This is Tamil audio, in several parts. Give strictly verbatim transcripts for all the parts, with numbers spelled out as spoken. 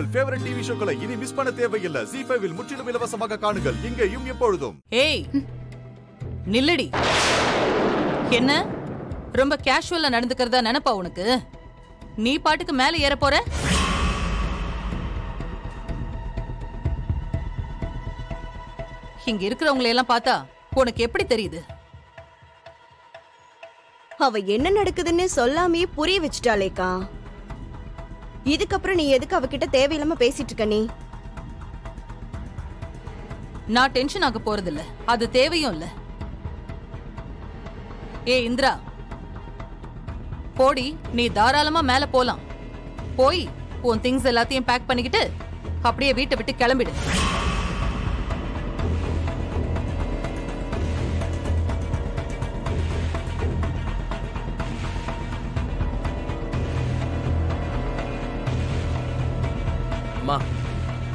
உங்கள் ஃபேவரட் டிவி ஷோக்களை இனி மிஸ் பண்ண தேவையில்லை. ஜீ ஃபைவ் இல் முற்றிலும் இலவசமாக காணுங்கள். எங்கேயும் எப்பொழுதும். ஏய் நில்லடி. என்ன ரொம்ப கேஷுவலா நடந்துக்கிறதா நினைப்பா உனக்கு? நீ பாட்டுக்கு மேலே ஏற போற. இங்க இருக்கிறவங்களை எல்லாம் பார்த்தா உனக்கு எப்படி தெரியுது? அவ என்ன நடக்குதுன்னு சொல்லாமே புரிய வச்சுட்டாளேக்கா. இதுக்கப்புறம் நீ எதுக்கு அவகிட்ட தேவையில்லாம பேசிட்டு இருக்க? நீ நான் டென்ஷன் ஆக போறது இல்ல, அது தேவையும் இல்ல. ஏ இந்திரா போடி, நீ தாராளமா மேல போலாம். போய் உன் திங்ஸ் எல்லாத்தையும் பேக் பண்ணிக்கிட்டு அப்படியே வீட்டை விட்டு கிளம்பிடு.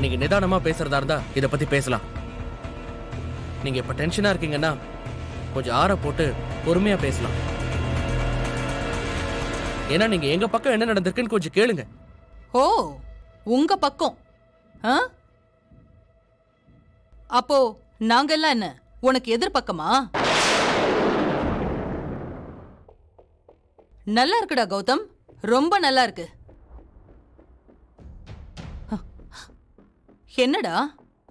நீங்க நிதானமா பேசுறதா இருந்தா இத பத்தி பேசலாம். நீங்க இப்ப டென்ஷனா இருக்கீங்கன்னா கொஞ்சம் ஆற போட்டு பொறுமையா பேசலாம். ஏன்னா நீங்க எங்க பக்கம் என்ன நடந்திருக்குன்னு கொஞ்சம் கேளுங்க. ஓ உங்க பக்கம்? அப்போ நாங்க எல்லாம் என்ன உனக்கு எதிர்பக்கமா? நல்லா இருக்குடா கௌதம், ரொம்ப நல்லா இருக்கு. என்னடா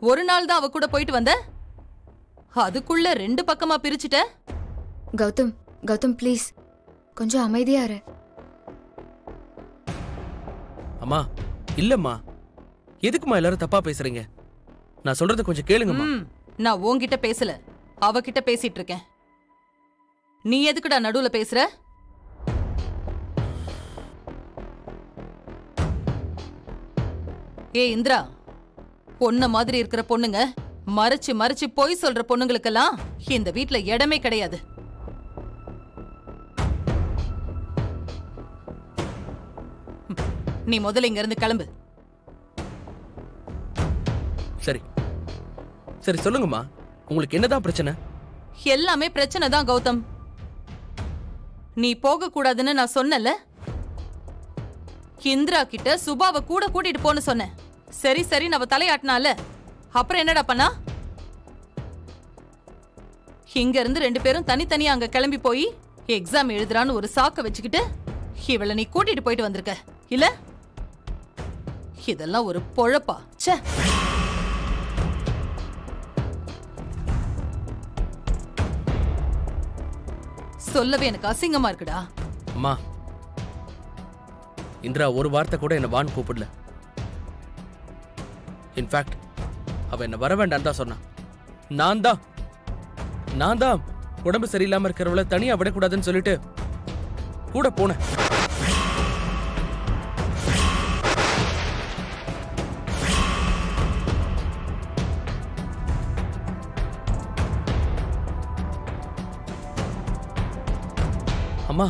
ஒரு நாள் தான் அவ கூட போயிட்டு வந்த, அதுக்குள்ள ரெண்டு பக்கமா பிரிச்சுட்ட? கௌதம் கௌதம் ப்ளீஸ் கொஞ்சம் அமைதியா இரு. அம்மா இல்லம்மா, எதுக்குமா எல்லாரும் தப்பா பேசுறீங்க? நான் சொல்றது கொஞ்சம் கேளுங்கம்மா. நான் உன்கிட்ட பேசல, அவகிட்ட பேசிட்டு இருக்கேன். நீ எதுக்குடா நடுவுல பேசுற? ஏ இந்திரா, பொண்ண மாதிரி இருக்கிற பொண்ணுங்க மறைச்சு மறைச்சு போய் சொல்ற பொண்ணுங்களுக்கெல்லாம் இந்த வீட்டுல இடமே கிடையாது. நீ முதல்ல இங்க இருந்து கிளம்பு. சரி சரி சொல்லுங்கம்மா, உங்களுக்கு என்னதான் பிரச்சனை? எல்லாமே பிரச்சனை தான் கௌதம். நீ போக கூடாதுன்னு நான் சொன்னல, இந்திரா கிட்ட சுபாவை கூட கூட்டிட்டு போன்னு சொன்னேன். சரி சரி நம்ம தலையாட்டினால அப்புறம் என்னடா பண்ணா? இங்க இருந்து ரெண்டு பேரும் தனித்தனியா அங்க கிளம்பி போய் எக்ஸாம் எழுதுறான்னு ஒரு சாக்க வச்சுக்கிட்டு இவளை நீ கூட்டிட்டு போயிட்டு வந்திருக்க இல்ல? இதெல்லாம் ஒரு பொழப்பா? ச்சே. சொல்லவே எனக்கு அசிங்கமா இருக்குடா. அம்மா இந்திரா ஒரு வார்த்தை கூட என்ன வான்னு கூப்பிடல. இன்ஃபேக்ட் அவ என்ன வர வேண்டாம் தான் சொன்னான். நான் தான் நான் தான் உடம்பு சரியில்லாம இருக்கிறவளை தனியா விடக்கூடாதுன்னு சொல்லிட்டு கூட போனேன். அம்மா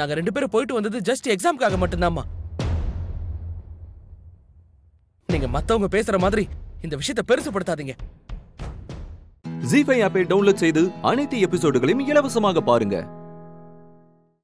நாங்க ரெண்டு பேரும் போயிட்டு வந்தது ஜஸ்ட் எக்ஸாமுக்காக மட்டும்தான்மா. நீங்க மத்தவங்க பேசுற மாதிரி இந்த விஷயத்தை பெருசுபடுத்தாதீங்க. ஜீ ஃபைவ் ஆப்பை டவுன்லோட் செய்து அனைத்து எபிசோடுகளையும் இலவசமாக பாருங்க.